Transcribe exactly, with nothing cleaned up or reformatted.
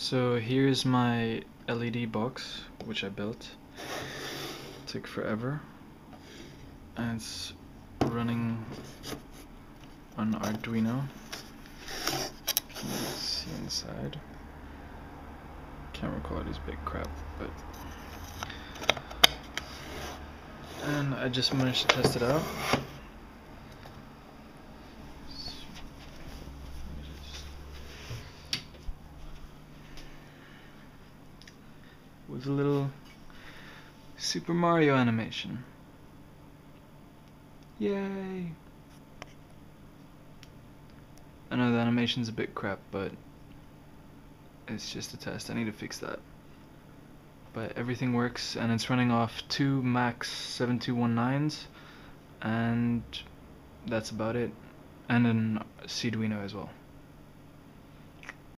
So here's my L E D box, which I built. It took forever. And it's running on Arduino. Let's see inside. Camera quality is big crap, but. And I just managed to test it out. With a little Super Mario animation. Yay! I know the animation's a bit crap, but it's just a test. I need to fix that. But everything works, and it's running off two Max seven two one nines, and that's about it. And then Seeeduino as well.